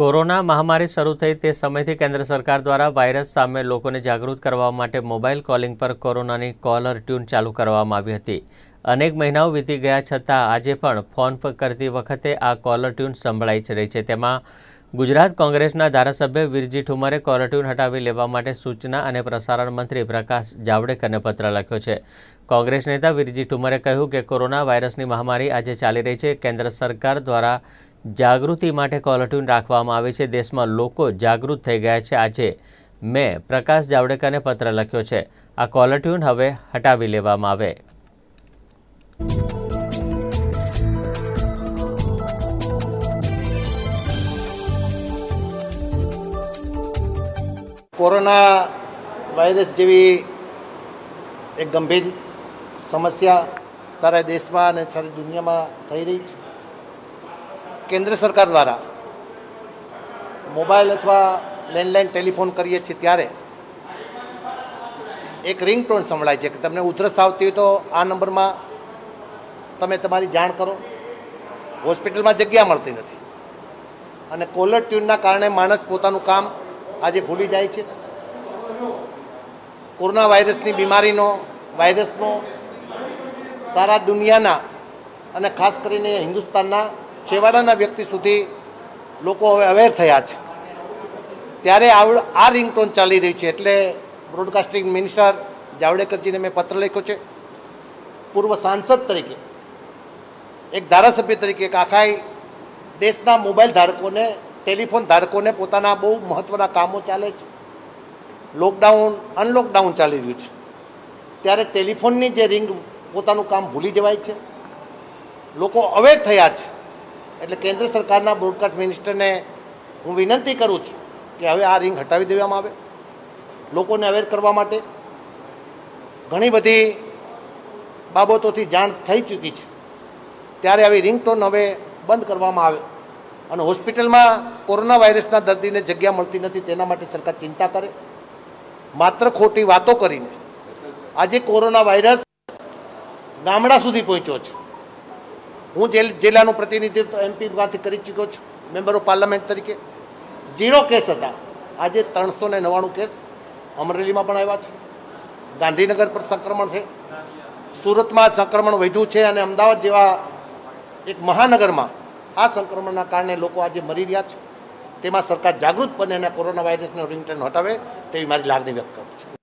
Corona મહામારી શરૂ થઈ તે સમયથી કેન્દ્ર સરકાર દ્વારા વાયરસ સામે લોકોને જાગૃત કરવા માટે મોબાઈલ કોલિંગ પર કોરોનાની કોલર ટ્યુન ચાલુ કરવામાં આવી હતી। અનેક મહિનાઓ વીતી ગયા છતાં આજે પણ ફોન પર કરતી વખતે આ કોલર ટ્યુન સંભળાઈ જ રહી છે। તેમાં ગુજરાત કોંગ્રેસના ધારાસભ્ય વિરજી ઠુમરે કોલર ટ્યુન હટાવી લેવા માટે સૂચના અને પ્રસારણ મંત્રી પ્રકાશ જાવડેકરને પત્ર લખ્યો છે। કોંગ્રેસ નેતા વિરજી ઠુમરે કહ્યું કે કોરોના વાયરસની મહામારી આજે ચાલી રહી છે। કેન્દ્ર સરકાર દ્વારા जागृति माटे कॉलर ट्यून राखवामां आवे छे। देश में लोग जागृत थई गया है। आज मैं प्रकाश जावडेकर ने पत्र लख्यो छे। आ कॉलर ट्यून हवे हटावी लेवामां आवे। कोरोना वायरस जेवी एक गंभीर समस्या सारा देश में अने सारी दुनिया में थई रही छे। केंद्र सरकार द्वारा मोबाइल अथवा लैंडलाइन टेलिफोन करीए छीए त्यारे एक रिंगटोन संभळाय छे के तमने उधरस आवती हो तो आ नंबर में तमे तमारी जाण करो। हॉस्पिटल में जग्या मळती नथी अने कॉलर ट्यूनना कारणे माणस पोतानुं काम आजे भूली जाय छे। कोरोना वायरसनी बीमारीनो वायरसनो सारा दुनियाना अने खास करीने हिंदुस्तानना छेवाड़ाना व्यक्ति सुधी लोको हवे अवेर थया छे। त्यारे आ रिंगटोन चाली रही है एटले ब्रॉडकास्टिंग मिनिस्टर जावडेकरजी ने मैं पत्र लख्यो छे। पूर्व सांसद तरीके एक धारासभ्य तरीके एक आखाई देशना मोबाइल धारकोने टेलिफोन धारकोने पोताना बहु महत्वना कामों चाले छे। लॉकडाउन अनलॉकडाउन चाली रह्यु छे त्यारे टेलिफोननी जे रिंग पोतानुं काम भूली जवाय छे। लोको अवेर थया छे एटले केंद्र सरकारना ब्रॉडकास्ट मिनिस्टर ने हूँ विनती करूँ छूँ कि हवे आ रिंग हटावी देवामां आवे। लोकोने अवेर करवा माटे घणी बधी बाबतोथी जाण थई चूकी छे त्यारे आवी रिंगटोन हवे बंद करवामां आवे अने होस्पिटलमां कोरोना वायरसना दर्दीने जग्या मळती नथी तेना माटे सरकार चिंता करे। मात्र खोटी वातो करीने आजे कोरोना वायरस गामडा सुधी पहोंच्यो छे। हूँ जिलानु प्रतिनिधित्व एमपी मांथी करी चूक्यो छुं मेम्बर ऑफ पार्लमेंट तरीके। 0 केस हता आजे 399 केस अमरेली में पण आव्या छे। गांधीनगर पर संक्रमण छे, सूरत में संक्रमण वध्युं छे अने अमदावाद जेवा एक महानगर में आ संक्रमणना कारणे लोको आजे मरी रह्या छे। तेमां सरकार जागृत बने अने कोरोना वायरसनो रिंगटोन हटावे तेवी मारी लागणी व्यक्त करूं छुं।